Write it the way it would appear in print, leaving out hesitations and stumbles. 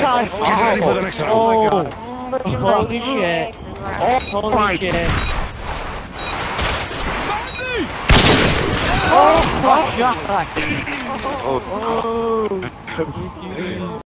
god. Oh, get ready for the next round. Oh, oh my god. Holy shit. Holy shit. Oh, fuck. Oh, fuck.